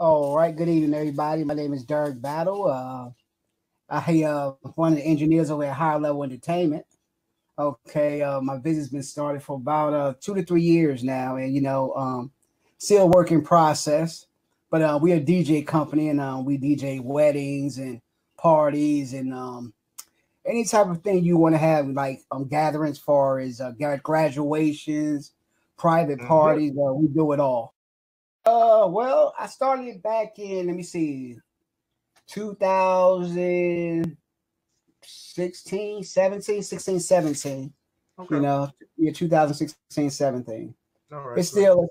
All right, good evening, everybody. My name is Derrick Battle. I am one of the engineers over at Higher Level Entertainment. Okay, my business been started for about 2 to 3 years now, and you know, still a work in process. But we're a DJ company, and we DJ weddings and parties and any type of thing you want to have, like gatherings, far as graduations, private parties. We do it all. Well, I started back in, 2016, 17. Okay. You know, yeah, 2016, 17. All right. It's still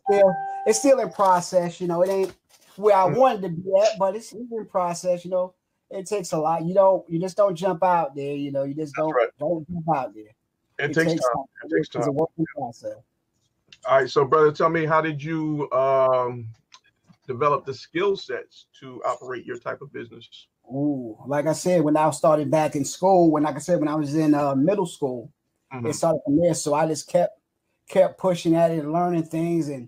in process. You know, it ain't where I wanted to be at, but it's in process. You know, it takes a lot. You just don't jump out there. You know, you just don't jump out there. It takes time. It takes time. It's a working process. All right, so brother, tell me, how did you develop the skill sets to operate your type of business? Ooh, like I said, when I started back in school, when I was in middle school, it started from there. So I just kept pushing at it and learning things. And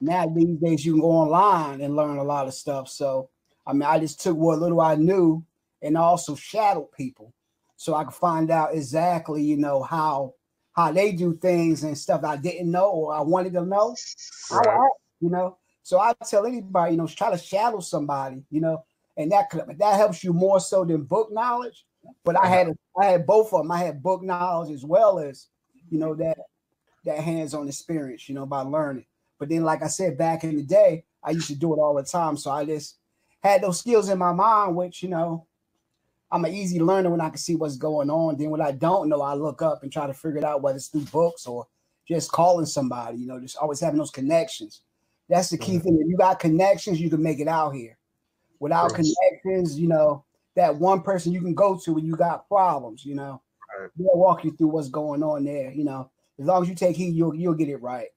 now these days you can go online and learn a lot of stuff. So, I mean, I just took what little I knew and also shadowed people so I could find out exactly, you know, how they do things and stuff I didn't know or I wanted to know. Right. You know, so I tell anybody, you know, try to shadow somebody, you know, and that helps you more so than book knowledge. But I had both of them. I had book knowledge as well as, you know, that hands-on experience, you know, by learning. But then, like I said, back in the day, I used to do it all the time. So I just had those skills in my mind, which, you know, I'm an easy learner when I can see what's going on. Then when I don't know, I look up and try to figure it out, whether it's through books or just calling somebody, you know, just always having those connections. That's the key thing. If you got connections, you can make it out here. Without connections, you know, that one person you can go to when you got problems, you know, they'll walk you through what's going on there. You know, as long as you take heed, you'll get it right.